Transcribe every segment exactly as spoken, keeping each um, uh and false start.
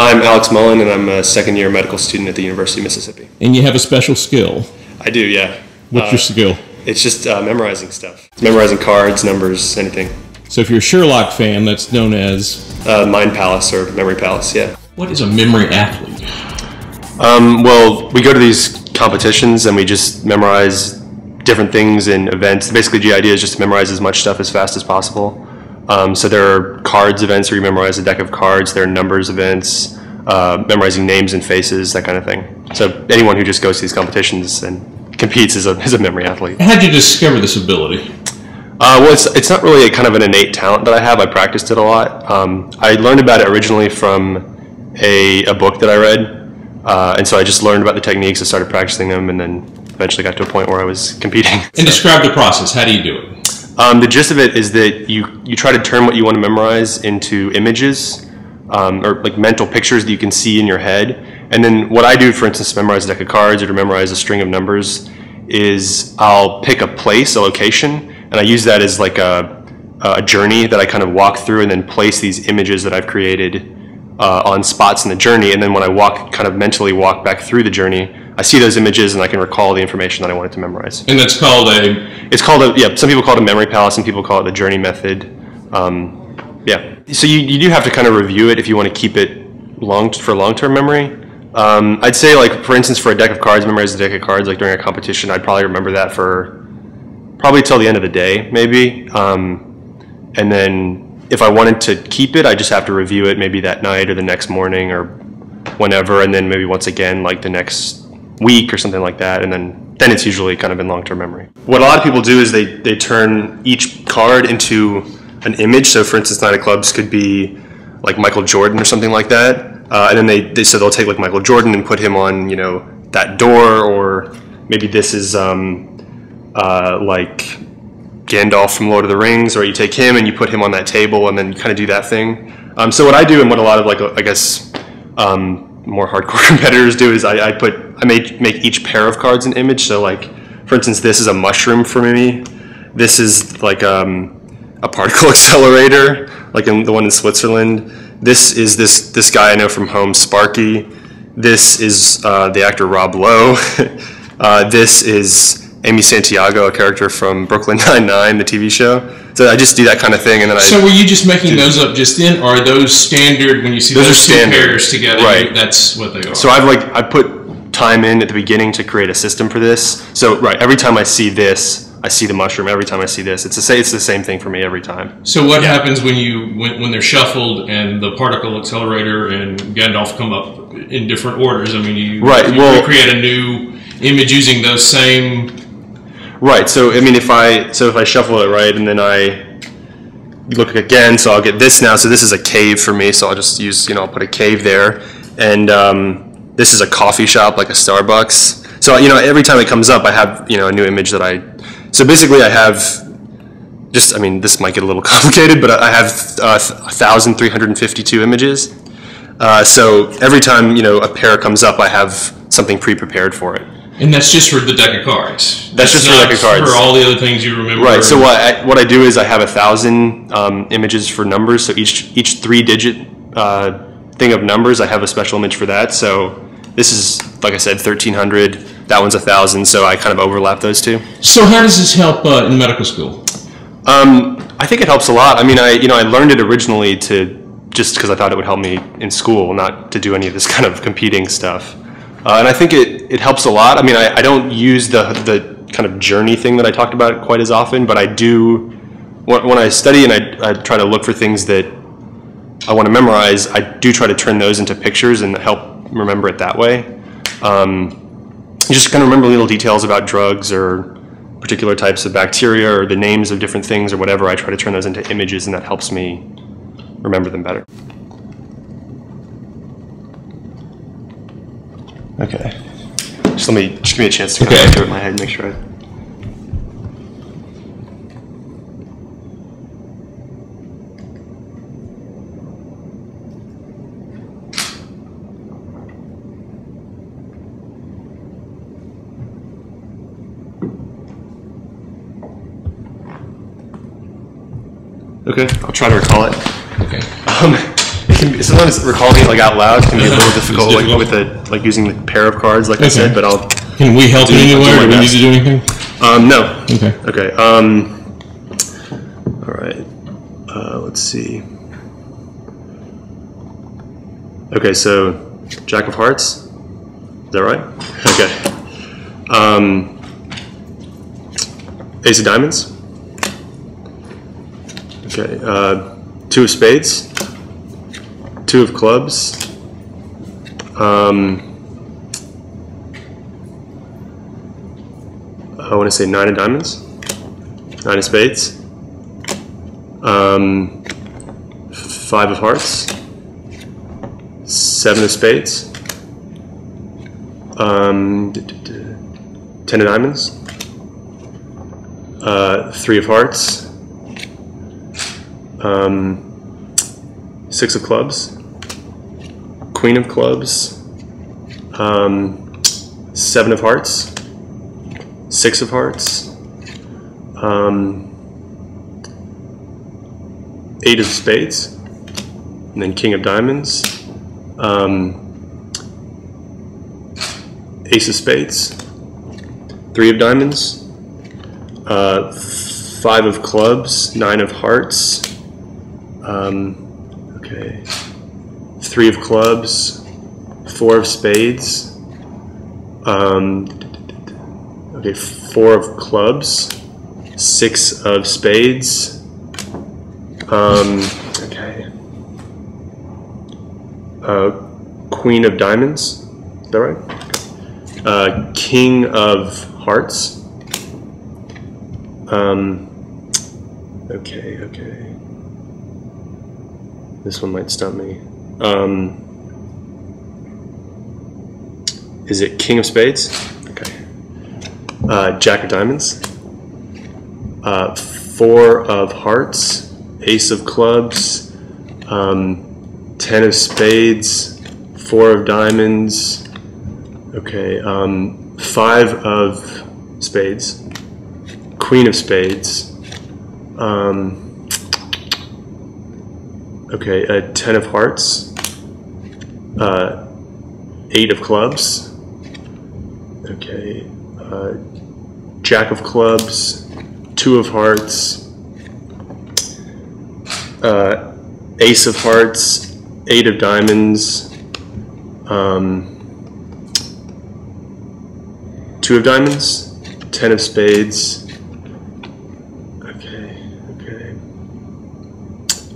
I'm Alex Mullen, and I'm a second-year medical student at the University of Mississippi. And you have a special skill. I do, yeah. What's uh, your skill? It's just uh, memorizing stuff. It's memorizing cards, numbers, anything. So if you're a Sherlock fan, that's known as? Uh, Mind Palace or Memory Palace, yeah. What is a memory athlete? Um, well, we go to these competitions and we just memorize different things and events. Basically, the idea is just to memorize as much stuff as fast as possible. Um, so there are cards events where you memorize a deck of cards. There are numbers events, uh, memorizing names and faces, that kind of thing. So anyone who just goes to these competitions and competes is a, is a memory athlete. How did you discover this ability? Uh, well, it's, it's not really a kind of an innate talent that I have. I practiced it a lot. Um, I learned about it originally from a, a book that I read, uh, and so I just learned about the techniques. I started practicing them, and then eventually got to a point where I was competing. And so. Describe the process. How do you do it? Um, the gist of it is that you, you try to turn what you want to memorize into images, um, or like mental pictures that you can see in your head. And then what I do, for instance, to memorize a deck of cards or to memorize a string of numbers, is I'll pick a place, a location, and I use that as like a, a journey that I kind of walk through and then place these images that I've created uh, on spots in the journey. And then when I walk, kind of mentally walk back through the journey, I see those images and I can recall the information that I wanted to memorize. And that's called a? It's called a, yeah, some people call it a memory palace, some people call it the journey method. Um, yeah. So you, you do have to kind of review it if you want to keep it long for long-term memory. Um, I'd say, like, for instance, for a deck of cards, memorize a deck of cards, like during a competition, I'd probably remember that for probably till the end of the day, maybe. Um, and then if I wanted to keep it, I just have to review it maybe that night or the next morning or whenever, and then maybe once again like the next week or something like that, and then, then it's usually kind of in long-term memory. What a lot of people do is they, they turn each card into an image. So for instance, Nine of Clubs could be like Michael Jordan or something like that. Uh, and then they, they, so they'll take like Michael Jordan and put him on, you know, that door, or maybe this is um, Uh, like Gandalf from Lord of the Rings, or you take him and you put him on that table and then you kind of do that thing. Um, so what I do and what a lot of, like, I guess um, more hardcore competitors do is I, I put, I make, make each pair of cards an image. So like, for instance, this is a mushroom for me. This is like um, a particle accelerator, like in the one in Switzerland. This is this, this guy I know from home, Sparky. This is uh, the actor Rob Lowe. uh, this is Amy Santiago, a character from Brooklyn Nine-Nine, the T V show. So I just do that kind of thing, and then I. So were you just making those up just then, or are those standard when you see those, those two pairs together? Right, that's what they are. So I've like I put time in at the beginning to create a system for this. So right, every time I see this, I see the mushroom. Every time I see this, it's the same. It's the same thing for me every time. So what yeah. happens when you when when they're shuffled and the particle accelerator and Gandalf come up in different orders? I mean, you right. you well, create a new image using those same. Right, so I mean, if I so if I shuffle it right, and then I look again, so I'll get this now. So this is a cave for me, so I'll just use, you know, I'll put a cave there, and um, this is a coffee shop, like a Starbucks. So you know, every time it comes up, I have, you know, a new image that I. So basically, I have just I mean, this might get a little complicated, but I have uh, one thousand three hundred fifty-two images. Uh, so every time, you know, a pair comes up, I have something pre-prepared for it. And that's just for the deck of cards. That's, that's just for the deck of cards. For all the other things you remember. Right. So what I, what I do is I have a thousand um, images for numbers. So each each three digit uh, thing of numbers, I have a special image for that. So this is, like I said, thirteen hundred. That one's a thousand. So I kind of overlap those two. So how does this help uh, in medical school? Um, I think it helps a lot. I mean, I you know I learned it originally to just because I thought it would help me in school, not to do any of this kind of competing stuff. Uh, and I think it, it helps a lot. I mean, I, I don't use the, the kind of journey thing that I talked about quite as often, but I do, when, when I study and I, I try to look for things that I want to memorize, I do try to turn those into pictures and help remember it that way. Um, just kind of remember little details about drugs or particular types of bacteria or the names of different things or whatever. I try to turn those into images, and that helps me remember them better. Okay. Just let me, just give me a chance to go okay. through it in my head and make sure I... Okay, I'll try to recall it. Okay. Um, It can be, sometimes recalling it like out loud can be a little difficult, like difficult. with a, like using the pair of cards, like okay. I said. But I'll. Can we help in any way? Do we need to do anything? Um, no. Okay. Okay. Um. All right. Uh, let's see. Okay, so Jack of Hearts. Is that right? Okay. Um, Ace of Diamonds. Okay. Uh, two of Spades. Two of Clubs. Um, I want to say Nine of Diamonds. Nine of Spades. Um, five of Hearts. Seven of Spades. Um, ten of Diamonds, uh, three of Hearts, um, six of Clubs, Queen of Clubs, um, seven of Hearts, six of Hearts, um, eight of Spades, and then King of Diamonds, um, Ace of Spades, Three of Diamonds, uh, Five of Clubs, Nine of Hearts, um, okay, Three of Clubs, Four of Spades, um, okay, Four of Clubs, Six of Spades, um, okay, uh, Queen of Diamonds, is that right? Uh, King of Hearts. Um, okay, okay. This one might stump me. Um, is it King of Spades? Okay. Uh, Jack of Diamonds. Uh, four of Hearts. Ace of Clubs. Um, ten of Spades. Four of Diamonds. Okay, um, five of Spades, Queen of Spades, um, okay, uh, ten of Hearts, uh, eight of Clubs, okay, uh, Jack of Clubs, two of Hearts, uh, Ace of Hearts, eight of Diamonds, um, Two of Diamonds, Ten of Spades, okay, okay,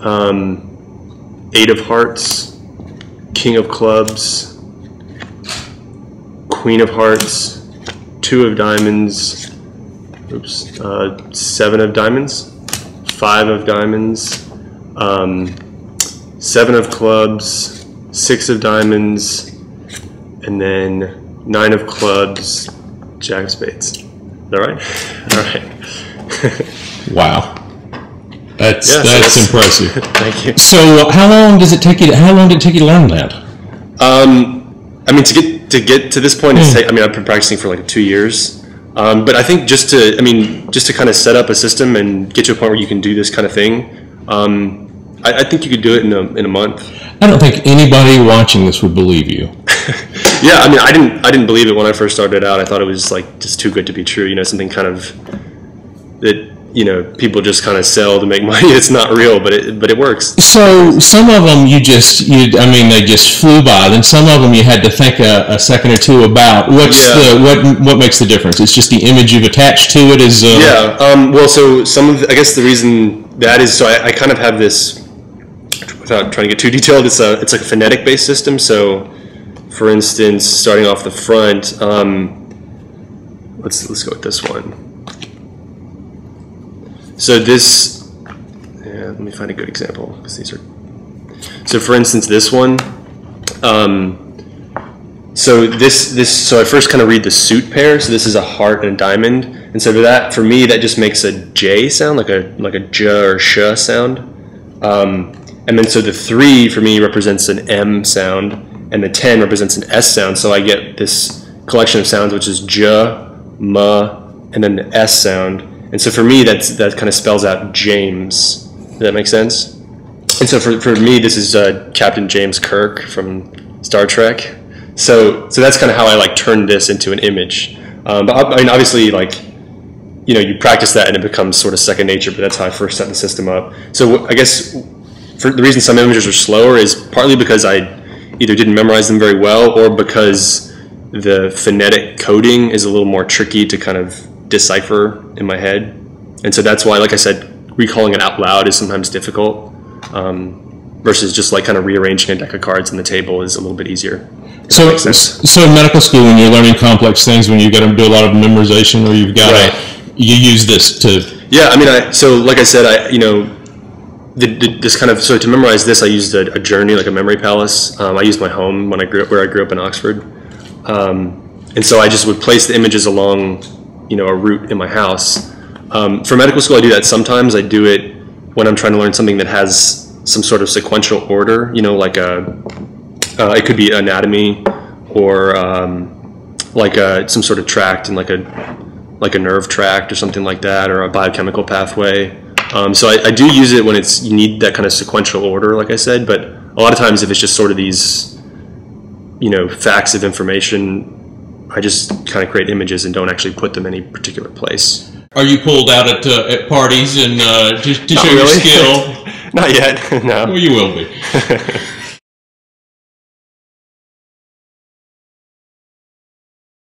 um, Eight of Hearts, King of Clubs, Queen of Hearts, Two of Diamonds, oops, uh, Seven of Diamonds, Five of Diamonds, um, Seven of Clubs, Six of Diamonds, and then Nine of Clubs, Jack of Spades. Is that right? All right. Wow. That's yeah, that's so impressive. Thank you. So uh, how long does it take you to, how long did it take you to learn that? Um, I mean to get to get to this point mm. it's take, I mean I've been practicing for like two years. Um, but I think just to I mean just to kind of set up a system and get to a point where you can do this kind of thing. Um, I, I think you could do it in a in a month. I don't think anybody watching this would believe you. Yeah, I mean, I didn't, I didn't believe it when I first started out. I thought it was like just too good to be true. You know, something kind of that you know people just kind of sell to make money. It's not real, but it, but it works. So some of them you just, you, I mean, they just flew by. Then some of them you had to think a, a second or two about. What's yeah. the what what makes the difference? It's just the image you've attached to it is. Uh, yeah. Um, well, so some of the, I guess the reason that is so I, I kind of have this without trying to get too detailed. It's a it's like a phonetic based system. So. For instance, starting off the front, um, let's let's go with this one. So this, yeah, let me find a good example because these are. So for instance, this one. Um, so this this so I first kind of read the suit pair. So this is a heart and a diamond, and so for that for me that just makes a J sound, like a like a J or Sh sound, um, and then so the three for me represents an M sound. And the ten represents an S sound, so I get this collection of sounds, which is J, M, and then the S sound. And so for me, that's, that kind of spells out James. Does that make sense? And so for, for me, this is uh, Captain James Kirk from Star Trek. So so that's kind of how I like turned this into an image. Um, but I, I mean, obviously, like, you know, you practice that and it becomes sort of second nature. But that's how I first set the system up. So I guess for the reason some images are slower is partly because I either didn't memorize them very well, or because the phonetic coding is a little more tricky to kind of decipher in my head. And so that's why, like I said, recalling it out loud is sometimes difficult, um, versus just like kind of rearranging a deck of cards on the table is a little bit easier. So, so in medical school, when you're learning complex things, when you've got to do a lot of memorization, or you've got right. to, you use this to... Yeah, I mean, I, so like I said, I, you know, The, the, this kind of, so to memorize this, I used a, a journey, like a memory palace. Um, I used my home when I grew up, where I grew up in Oxford. Um, and so I just would place the images along, you know, a route in my house. Um, for medical school, I do that sometimes. I do it when I'm trying to learn something that has some sort of sequential order, you know, like a, uh, it could be anatomy, or um, like a, some sort of tract, and like a, like a nerve tract or something like that, or a biochemical pathway. Um, so I, I do use it when it's, you need that kind of sequential order, like I said, but a lot of times if it's just sort of these, you know, facts of information, I just kind of create images and don't actually put them in any particular place. Are you pulled out at, uh, at parties and uh, to, to show really. your skill? Not yet, no. Well, you will be.